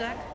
deck.